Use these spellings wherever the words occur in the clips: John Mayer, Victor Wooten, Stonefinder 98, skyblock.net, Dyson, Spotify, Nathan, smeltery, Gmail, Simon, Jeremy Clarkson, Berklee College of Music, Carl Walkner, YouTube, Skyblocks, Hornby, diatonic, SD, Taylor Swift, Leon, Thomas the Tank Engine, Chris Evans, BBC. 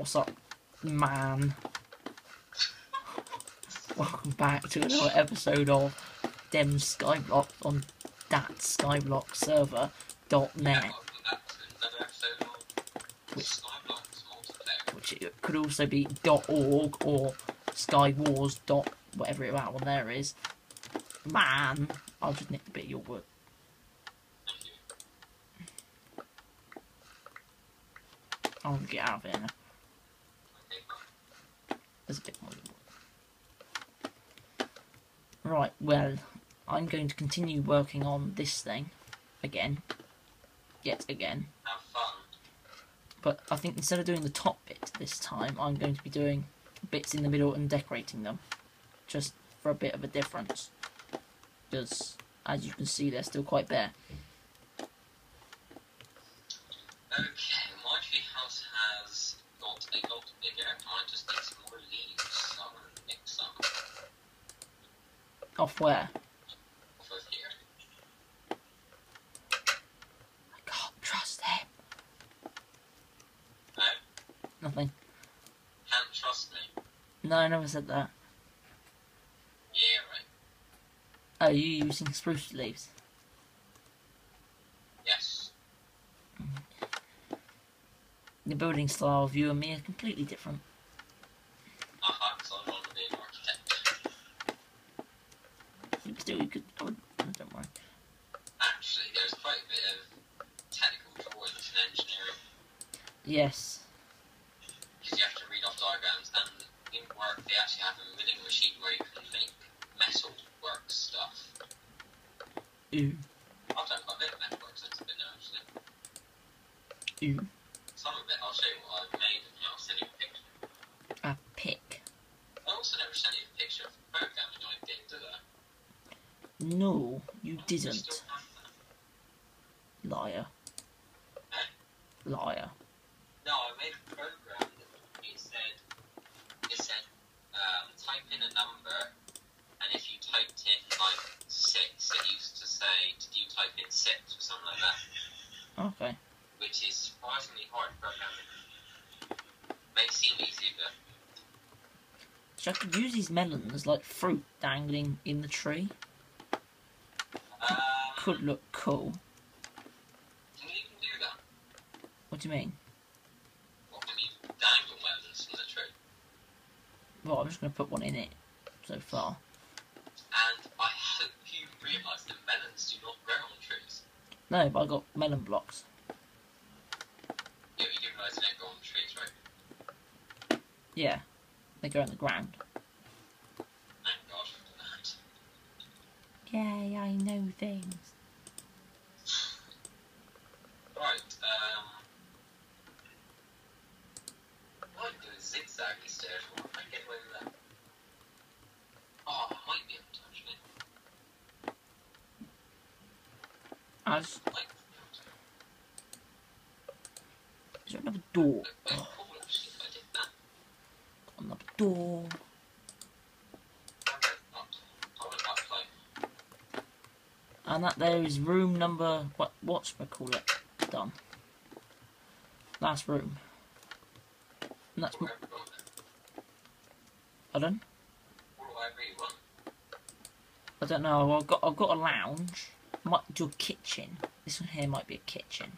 What's up, man? Welcome back to another episode of Dem Skyblock on that Skyblock server.net. Which it could also be .org or skywars. Whatever that one there is. Man, I'll just nick a bit of your wood. I want to get out of here now. There's a bit more. Right, well, I'm going to continue working on this thing again. Yet again. Have fun. But I think instead of doing the top bit this time, I'm going to be doing bits in the middle and decorating them. Just for a bit of a difference. Because, as you can see, they're still quite bare. Okay. Off where? Off of here. I can't trust him. No. Nothing. Can't trust me. No, I never said that. Yeah, right. Are you using spruce leaves? Yes. The building style of you and me are completely different. We could, don't worry. Actually, there's quite a bit of technical drawing and engineering. Yes. Because you have to read off diagrams, and in work they actually have a milling machine where you can make metal work stuff. Ooh. I've done quite a bit of metal work since I've been there, actually. Ooh. Some of it I'll show you what I've made, and I'll send you a picture. A pick. I also never sent you a picture of the program that I did, did I? No, you didn't. Liar. Liar. No, I made a program that it said type in a number, and if you typed in like 6, it used to say, did you type in 6 or something like that? Okay. Which is surprisingly hard programming. May seem easy, but. So I could use these melons like fruit dangling in the tree. Could look cool. Can you even do that? What do you mean? What do you mean dangle melons from the tree? Well, I'm just going to put one in it so far. And I hope you realise that melons do not grow on trees. No, but I got melon blocks. Yeah, you do realise they don't grow on trees, right? Yeah, they grow on the ground. Thank God for that. Yay, I know things. Is there another door? Oh. Another door. And that there is room number what's we call it? Done. Last room. And that's. Pardon? I don't know. I've got a lounge. Might do a kitchen. This one here might be a kitchen.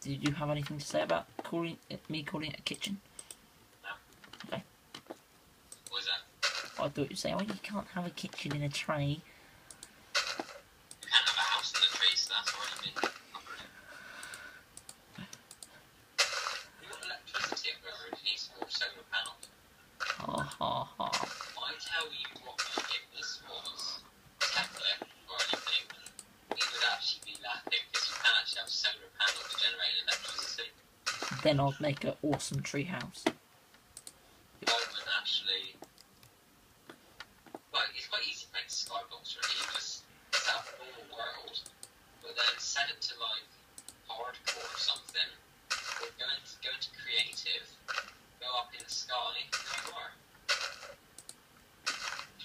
Did you have anything to say about calling it a kitchen? No. Okay. What was that? I thought you'd say, well, you can't have a kitchen in a tree. You can't have a house in a tree, so that's what I mean. You want electricity up there, it needs more solar panels. Ha ha ha. Tell you what, if this was tablet or anything, we would actually be laughing because you can actually have solar panels to generate electricity. Then I'd make an awesome treehouse. I would actually. Well, it's quite easy to make Skyblocks really. You just set up a normal world, but then set it to like hardcore or something. We're going to go into creative, go up in the sky, and there you are.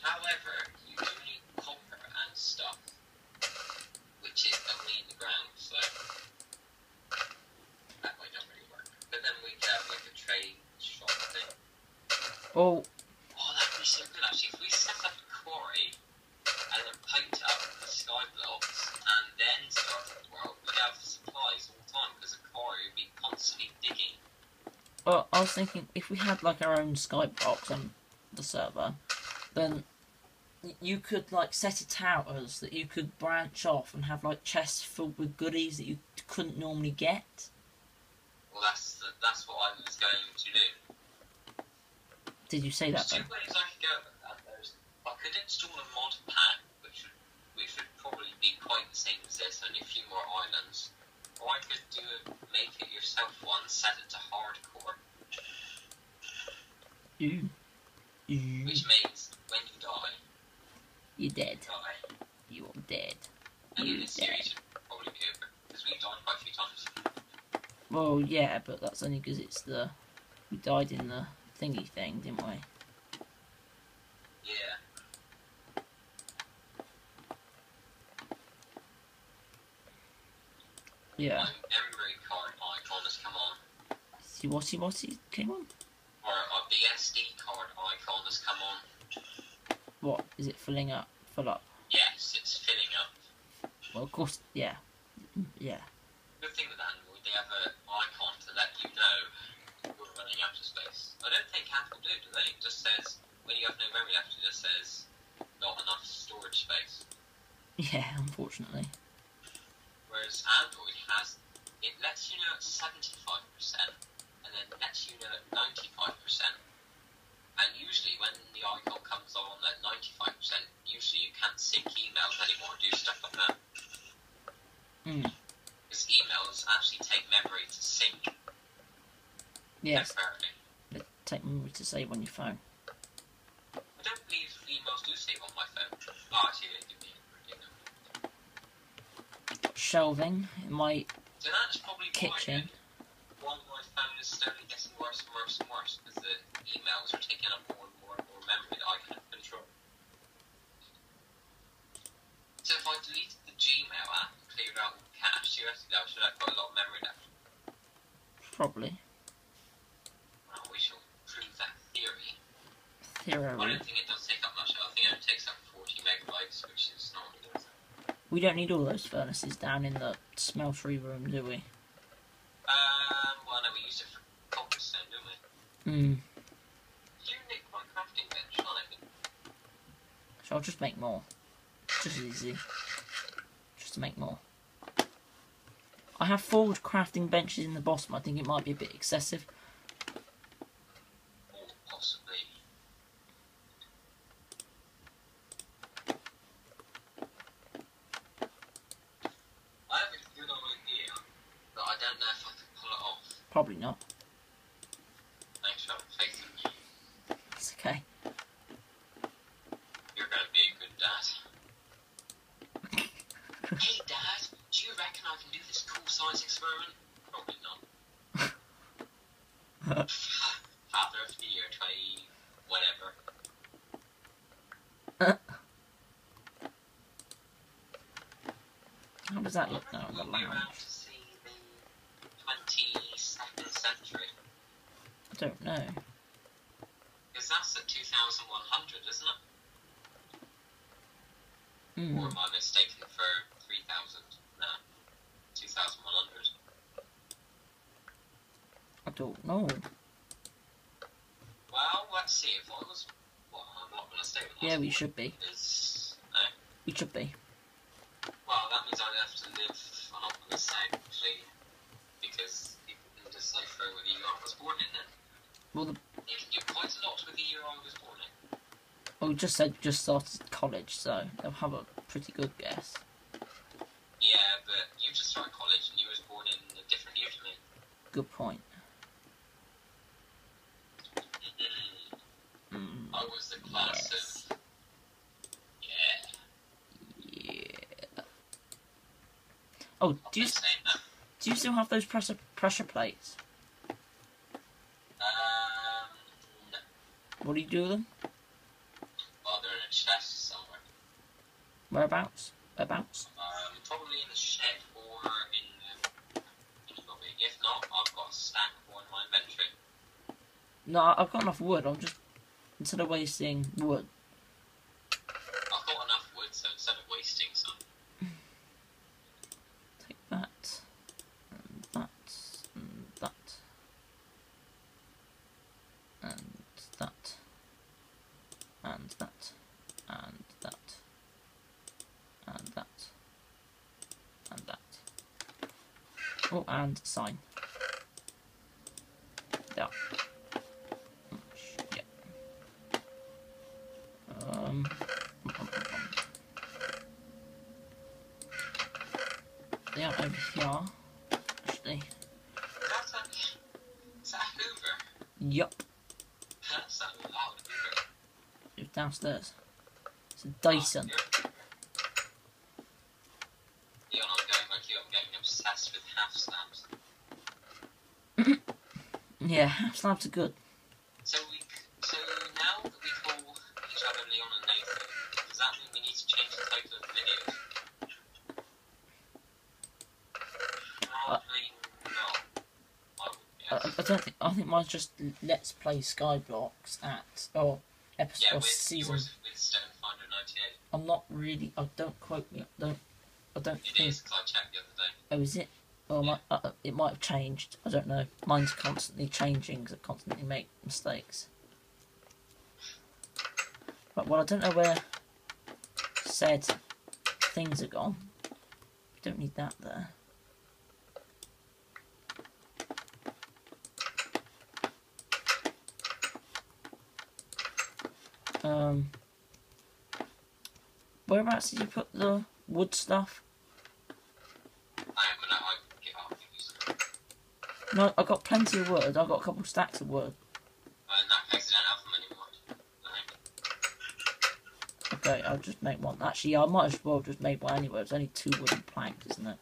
However, you do need copper and stuff, which is only in the ground, so. Oh. Oh, that would be so good actually. If we set up a quarry and then paint it up with Skyblocks and then start the world, we'd have supplies all the time because a quarry would be constantly digging. Well, I was thinking if we had like our own Skyblocks on the server, then you could like set it out as that you could branch off and have like chests filled with goodies that you couldn't normally get. Well, that's what I was going to do. Did you say that? There's two ways I could go about that. I could install a mod pack, which would probably be quite the same as this, only a few more islands. Or I could do a make it yourself one, set it to hardcore. Ew. Ew. Which means when you die, you're dead. You're dead. And you're this dead. Series would probably be over because we've died quite a few times. Well, yeah, but that's only because it's the... We died in the thingy thing, didn't we? Yeah. Yeah. My memory card icon has come on. See what came on? Or the SD card icon has come on. What? Is it filling up? Fill up? Yes, it's filling up. Well, of course, yeah. Yeah. Good thing with Android, they have a... icon to let you know you're running out of space. I don't think Apple do they? It just says, when you have no memory left, it just says, not enough storage space. Yeah, unfortunately. Whereas Android has, it lets you know at 75%, and then lets you know at 95%. And usually when the icon comes on at 95%, usually you can't sync emails anymore and do stuff like that. Mm. Because emails actually take memory to sync. Yes. They take memory to save on your phone. I don't believe emails do save on my phone. Oh, actually, they do me. Shelving in my so that's probably kitchen. Why my phone is slowly getting worse and worse and worse because the emails are taking up more and more memory that I can't control. So if I deleted the Gmail app and cleared out cash, seriously though, should I have got a lot of memory left? Probably. Well, we shall prove that theory. Theory. I don't think it does take up much. I think it only takes up 40 megabytes, which is not really worth it. We don't need all those furnaces down in the smeltery room, do we? Well, no, we use it for cobblestone, don't we? Hmm. You nick my crafting bench, shall I? So I'll just make more. Just easy. Just to make more. I have 4 crafting benches in the bottom. I think it might be a bit excessive. Or possibly. I have a good idea, but I don't know if I can pull it off. Probably not. Thanks for facing me. It's okay. You're going to be a good dad. Hey, Dad. Do you reckon I can do this cool science experiment? Probably not. Father of the year 20... whatever. How does that look now? We'll be around to see the 22nd century. I don't know. Because that's at 2100, isn't it? Mm. Or am I mistaken for 3000? No, 2100. I don't know. Well, let's see if I was... Well, I'm not going to stay with that. Yeah, we should be. Is... No. We should be. Well, that means I'd have to live... I'm not going to say, actually, because people can decipher whether year I was born in then. Well, the... You can do quite a lot with the year I was born in. Well, we just said we just started college, so they'll have a pretty good guess. Yeah, but you just started college and you was born in a different year to me. Good point. Mm. I was the class of... Yeah. Yeah. Oh, do you still have those pressure plates? No. What do you do with them? Well, they're in a chest somewhere. Whereabouts? Probably in the shed or in the lobby. If not, I've got a stack for my inventory. No, I've got enough wood. I'm just instead of wasting wood. I've got enough wood, so instead of wasting some. Take that, and that, and that, and that, and that, and that, and that, and that. Oh, and sign. There. They are over here, actually. Is that Hoover? Yup. That's that loud Hoover. It's downstairs. It's a Dyson. Oh, you're not going like you, I'm getting obsessed with half slabs. Yeah, half slabs are good. So now that we call each other Leon and Nathan, does that mean we need to change the title of the video? I think mine's just Let's Play Skyblocks at episode or season. Yours with Stonefinder 98. I'm not really. Don't quote me. I don't. It is, 'cause I checked the other day. Oh, is it? Well, yeah. It might have changed. I don't know. Mine's constantly changing because I constantly make mistakes. Right, well, I don't know where said things are gone. We don't need that there. Whereabouts did you put the wood stuff? No, I got plenty of wood. I got a couple stacks of wood. In that case, I don't have many wood. Okay, I'll just make one. Actually, I might as well just make one anyway. It's only 2 wooden planks, isn't it?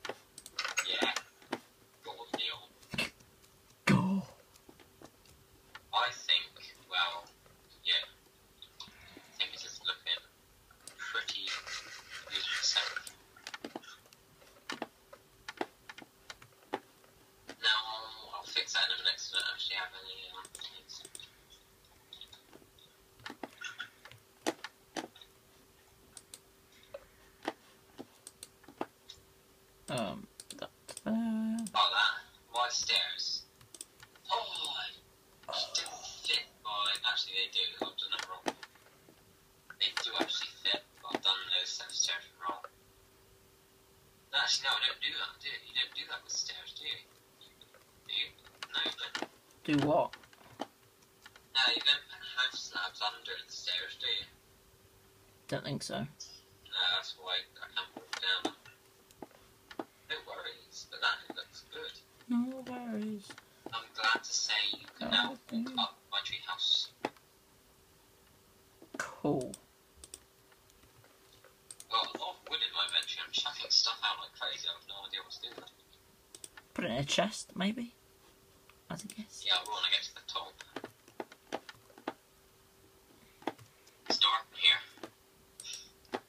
Yeah. Go on, Neil. Go. I think, well, yeah. I think this is looking pretty good itself. Do what? No, you don't have slabs under the stairs, do you? Don't think so. No, that's why I can't walk down. No worries, but that looks good. No worries. I'm glad to say you can now walk up my treehouse. Cool. Well, a lot of wood in my inventory. I'm chucking stuff out like crazy. I have no idea what's doing that. Put it in a chest, maybe? I guess. Yeah, I want to get to the top. It's dark here.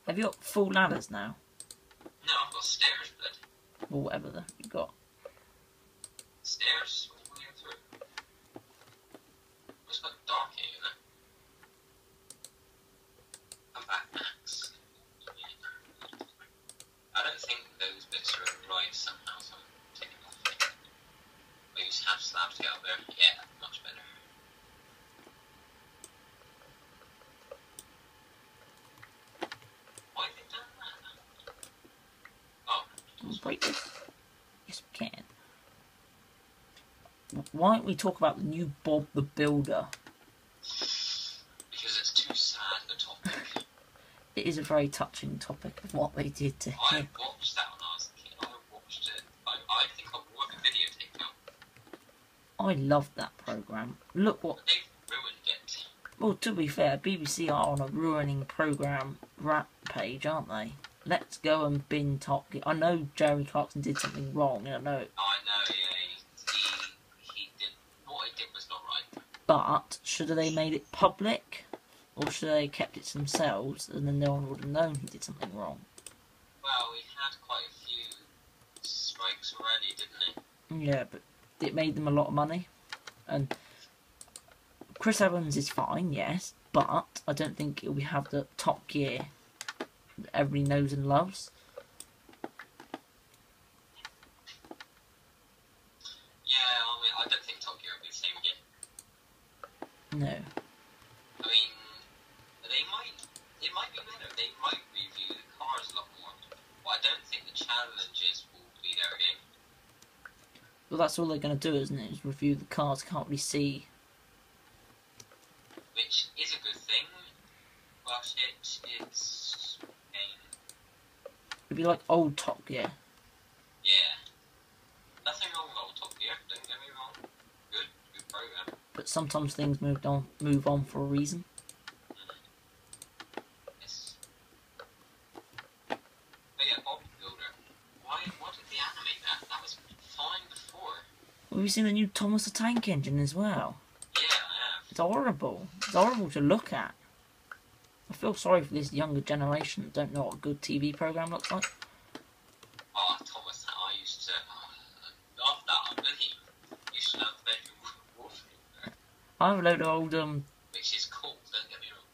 Have you got full ladders now? No, I've got stairs, but. Well, whatever the you got. Stairs all the way through. It's got dark here, isn't it? I'm back, Max. I don't think those bits are right somehow, so I'm taking off. We just have slabs to go up there. Yeah, that's much better. Why have they done that? Oh. Can we break this? Yes, we can. Why don't we talk about the new Bob the Builder? Because it's too sad a topic. It is a very touching topic of what they did to him. I watched that when I was a kid. I watched it. I think I watched a video. I loved that programme. Look what... They ruined it. Well, to be fair, BBC are on a ruining programme page, aren't they? Let's go and bin Top Gear. I know Jeremy Clarkson did something wrong, and I know... I know, yeah. He did... What he did was not right. But, should they made it public? Or should they kept it to themselves, and then no one would have known he did something wrong? Well, he had quite a few strikes already, didn't he? Yeah, but... It made them a lot of money, and Chris Evans is fine, yes, but I don't think we have the Top Gear that everybody knows and loves. Yeah, I mean, I don't think Top Gear will be the same again. No. I mean, it might be better. They might review the cars a lot more, but I don't think the challenges will be there again. Well, that's all they're going to do, isn't it? Is review the cars. Can't really see. Which is a good thing, but it's it'd be like old Top Gear. Yeah. Nothing wrong with old Top Gear, don't get me wrong. Good program. But sometimes things move on for a reason. Yes. But yeah, Bob Builder. Why did they animate that? That was fine before. Well, we've seen the new Thomas the Tank Engine as well. Horrible. It's horrible to look at. I feel sorry for this younger generation that don't know what a good TV programme looks like. Oh, Thomas, I used to love that. I really used to love the Bedroom Warfare. I have a load of old which is cool, don't get me wrong.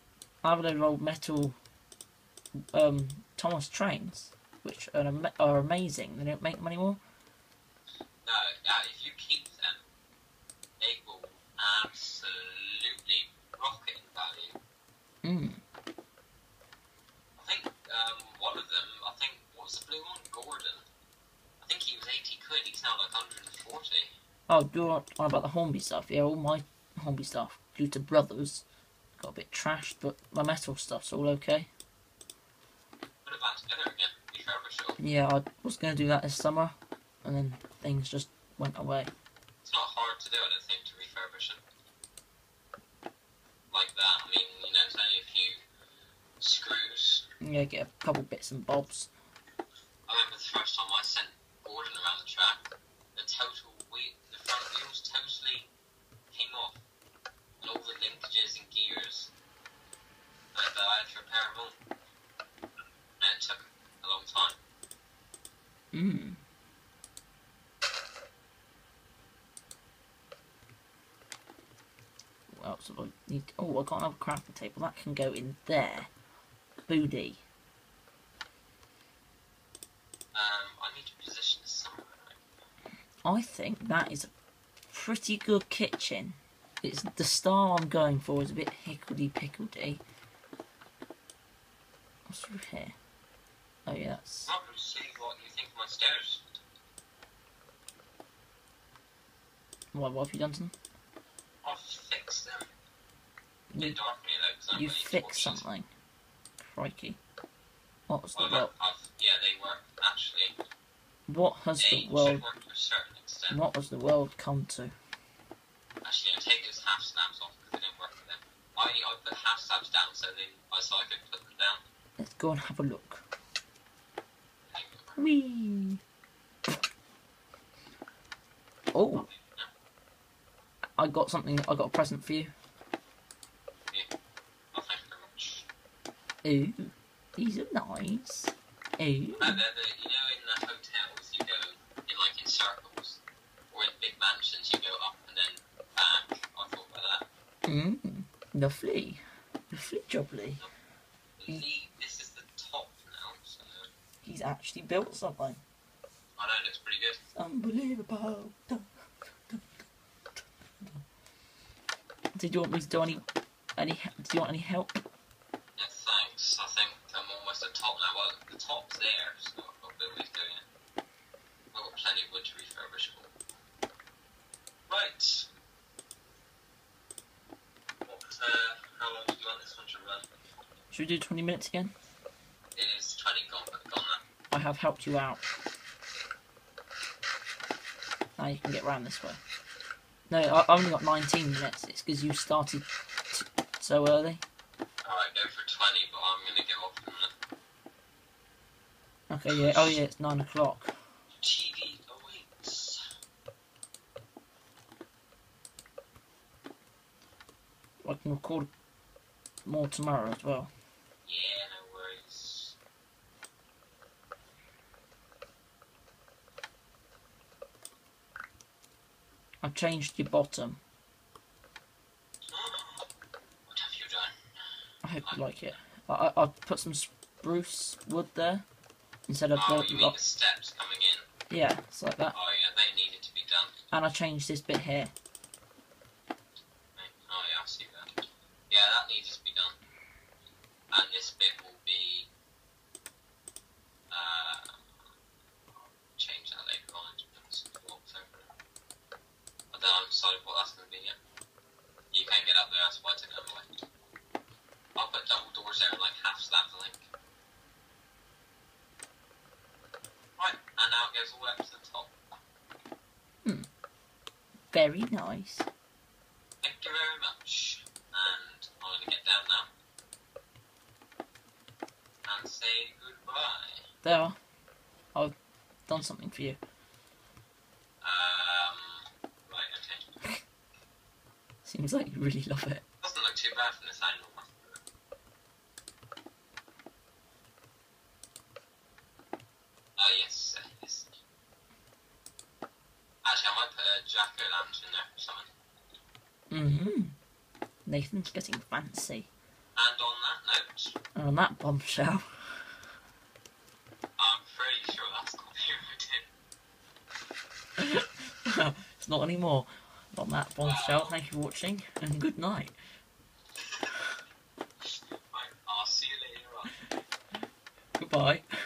I have a load of old metal Thomas trains, which are amazing. They don't make them anymore. No, if you keep them, they will absolutely rocket value. Mm. I think one of them, what was the blue one? Gordon. I think he was 80 quid, he's now like 140. Oh, you're on about the Hornby stuff. Yeah, all my Hornby stuff, due to brothers, got a bit trashed, but my metal stuff's all okay. Put it back together again, be sure. Yeah, I was going to do that this summer, and then things just went away. It's not hard to do, I don't think, to refurbish them. Like that, I mean, you know, it's only a few screws. Yeah, get a couple bits and bobs. I remember the first time I sent Gordon around the track, the front wheels totally came off. And all the linkages and gears. And I had to repair them all. And it took a long time. Mmm. Else I need. Oh, I got another crafting table that can go in there. Booty. I need to position this somewhere. I think that is a pretty good kitchen. It's the style I'm going for is a bit hickledy-pickledy. What's through here? Oh yeah, that's. I'll see what you think of my stairs. What have you done to them? I'll fix them. They dark me though, because I'm you really fix something. Crikey. What has the world... Yeah, they work, actually. What has the world come to? Actually, I take those half slabs off, because they don't work for them. I put half slabs down so I could put them down. Let's go and have a look. Whee! Oh! I got a present for you. Yeah. Oh, thank you very much. Ooh, these are nice. Ooh. You know, in the hotels you go in circles, or in big mansions you go up and then back. I thought about that. Mmm, lovely. Lovely jubbly. This is the top now, so... He's actually built something. I know, it looks pretty good. Unbelievable. Did you want me to do any help? No, thanks. I think I'm almost at the top now. Well, the top's there, so I've got a bit of ways doing it. I've got plenty of wood to refurbish it all. Right. How long do you want this one to run? Should we do 20 minutes again? It is 20 gone now. I have helped you out. Now you can get round this way. No, I only got 19 minutes. It's because you started so early. Alright, go for 20, but I'm going to get off in a minute. Okay, yeah. Oh, yeah, it's 9 o'clock. TV awaits. I can record more tomorrow as well. Yeah, no worries. I've changed your bottom. What have you done? like it. I've put some spruce wood there instead of the steps coming in. Yeah, it's like that. Oh yeah, they needed to be done. And I changed this bit here. Oh yeah, I see that. Yeah, that needs to be done. And this bit will be change that later on. I don't know, I'm sorry what that's gonna be yet. You can't get up there, that's why I took it away. I'll put double doors there and like half slab the link. Right, and now it goes all the way up to the top. Hmm. Very nice. Thank you very much. And I'm gonna get down now. And say goodbye. There. I've done something for you. Seems like you really love it. Doesn't look too bad from this angle. Oh yes, yes. Actually, I might put a jack o' lantern there for something. Mhm. Nathan's getting fancy. And on that note. And on that bombshell. I'm pretty sure that's not the idea. No, it's not anymore. On that bombshell, wow. Thank you for watching and good night. I'll see you later on. Goodbye.